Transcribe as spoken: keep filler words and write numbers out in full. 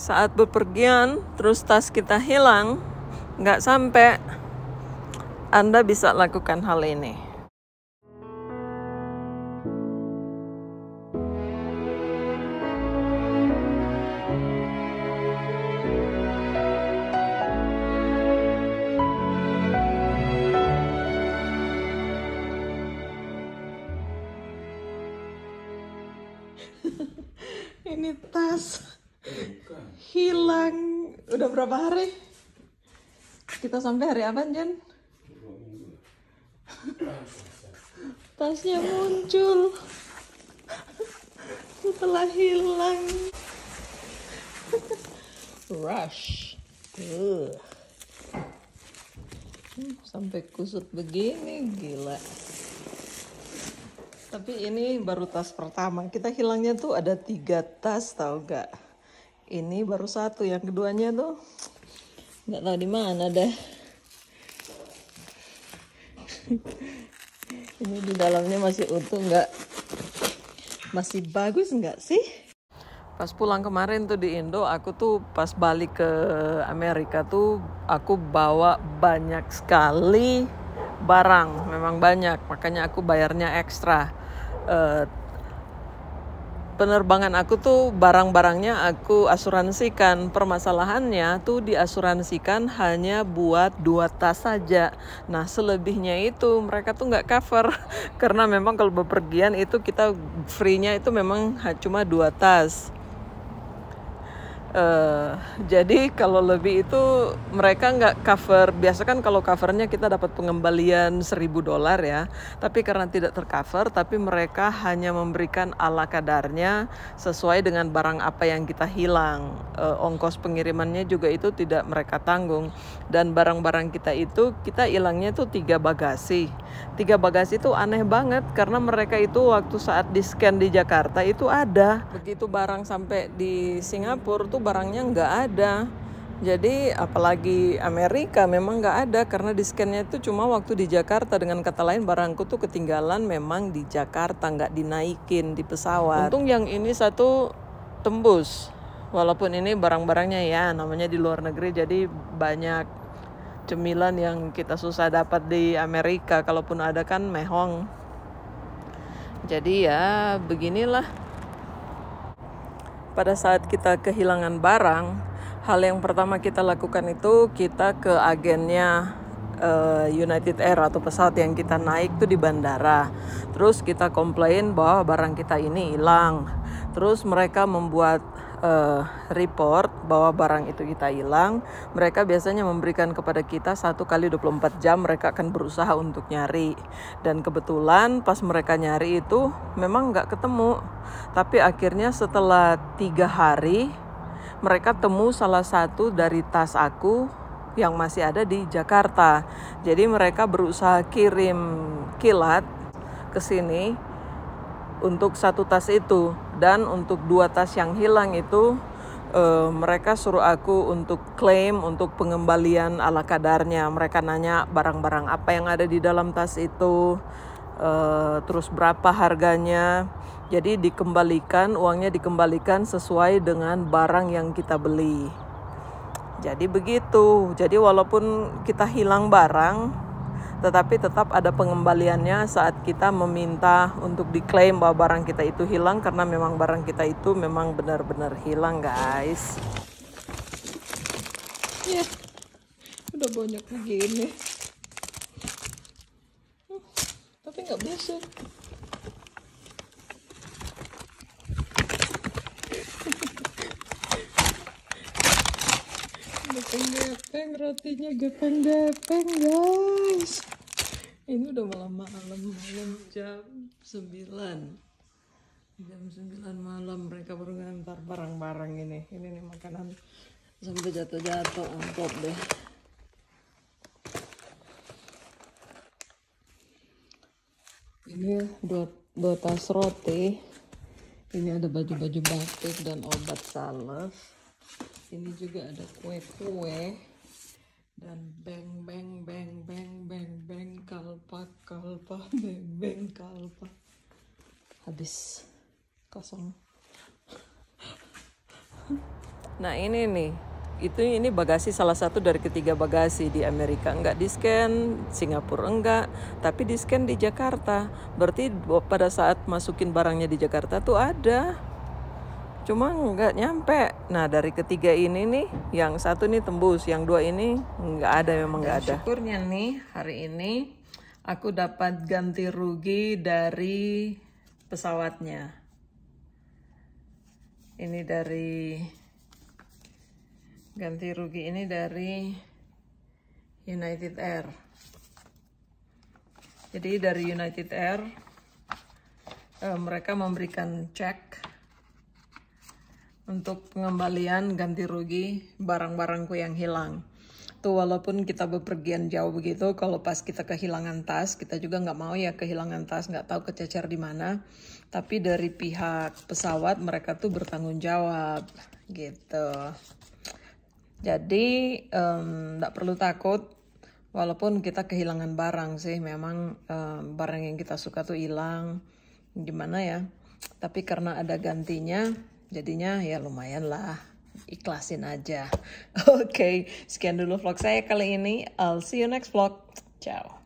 saat bepergian terus tas kita hilang, nggak sampai, Anda bisa lakukan hal ini. Ini tas hilang udah berapa hari? Kita sampai hari apa, Jen? Tasnya muncul setelah hilang. Rush. Uh. Sampai kusut begini, gila. Tapi ini baru tas pertama. Kita hilangnya tuh ada tiga tas, tau gak? Ini baru satu. Yang keduanya tuh nggak tahu di mana deh. Ini di dalamnya masih utuh nggak? Masih bagus nggak sih? Pas pulang kemarin tuh di Indo, aku tuh pas balik ke Amerika tuh aku bawa banyak sekali barang. Memang banyak. Makanya aku bayarnya ekstra. Uh, penerbangan aku tuh barang-barangnya aku asuransikan. Permasalahannya tuh diasuransikan hanya buat dua tas saja. Nah, selebihnya itu mereka tuh nggak cover karena memang kalau bepergian itu kita free-nya itu memang cuma dua tas. Uh, jadi kalau lebih itu mereka nggak cover. Biasa kan kalau covernya kita dapat pengembalian seribu dolar ya. Tapi karena tidak tercover, tapi mereka hanya memberikan ala kadarnya sesuai dengan barang apa yang kita hilang. Uh, ongkos pengirimannya juga itu tidak mereka tanggung. Dan barang-barang kita itu kita hilangnya itu tiga bagasi. Tiga bagasi itu aneh banget karena mereka itu waktu saat di scan di Jakarta itu ada. Begitu barang sampai di Singapura tuh barangnya nggak ada. Jadi apalagi Amerika memang nggak ada karena diskannya itu cuma waktu di Jakarta. Dengan kata lain barangku tuh ketinggalan memang di Jakarta, nggak dinaikin di pesawat. Untung yang ini satu tembus. Walaupun ini barang-barangnya ya namanya di luar negeri, jadi banyak cemilan yang kita susah dapat di Amerika. Kalaupun ada kan mehong. Jadi ya beginilah. Pada saat kita kehilangan barang, hal yang pertama kita lakukan itu kita ke agennya uh, United Air atau pesawat yang kita naik tuh di bandara. Terus kita komplain bahwa barang kita ini hilang. Terus mereka membuat uh, report bahwa barang itu kita hilang. Mereka biasanya memberikan kepada kita satu kali dua puluh empat jam mereka akan berusaha untuk nyari. Dan kebetulan pas mereka nyari itu memang nggak ketemu. Tapi akhirnya setelah tiga hari mereka temu salah satu dari tas aku yang masih ada di Jakarta. Jadi mereka berusaha kirim kilat ke sini untuk satu tas itu. Dan untuk dua tas yang hilang itu uh, mereka suruh aku untuk klaim untuk pengembalian ala kadarnya. Mereka nanya barang-barang apa yang ada di dalam tas itu. Uh, terus berapa harganya. Jadi dikembalikan, uangnya dikembalikan sesuai dengan barang yang kita beli. Jadi begitu. Jadi walaupun kita hilang barang, tetapi tetap ada pengembaliannya saat kita meminta untuk diklaim bahwa barang kita itu hilang. Karena memang barang kita itu memang benar-benar hilang, guys. Ya, udah banyak begini. Tapi nggak biasa. Gepeng-gepeng, rotinya gepeng-gepeng, guys. Ini udah malam malam, malam jam sembilan. Jam sembilan malam mereka baru ngantar barang-barang ini. Ini nih makanan sampai jatuh-jatuh amplop deh. Ini dua, dua tas roti. Ini ada baju-baju batik dan obat salep. Ini juga ada kue-kue dan beng beng beng beng beng beng kalpa kalpa beng beng kalpa. Habis kosong. Nah ini nih, itu ini bagasi salah satu dari ketiga bagasi di Amerika enggak di scan, Singapura enggak, tapi di scan di Jakarta. Berarti pada saat masukin barangnya di Jakarta tuh ada, cuma enggak nyampe. Nah dari ketiga ini nih, yang satu nih tembus, yang dua ini enggak ada, memang enggak ada. Syukurnya nih hari ini aku dapat ganti rugi dari pesawatnya. Ini dari ganti rugi ini dari United Air. Jadi dari United Air eh, mereka memberikan cek untuk pengembalian ganti rugi barang-barangku yang hilang. Tuh walaupun kita bepergian jauh begitu, kalau pas kita kehilangan tas, kita juga nggak mau ya kehilangan tas, nggak tahu kececer di mana. Tapi dari pihak pesawat mereka tuh bertanggung jawab gitu. Jadi nggak um, perlu takut, walaupun kita kehilangan barang sih, memang um, barang yang kita suka tuh hilang, gimana ya. Tapi karena ada gantinya, jadinya ya lumayan lah, ikhlasin aja. Oke, okay, sekian dulu vlog saya kali ini, I'll see you next vlog, ciao.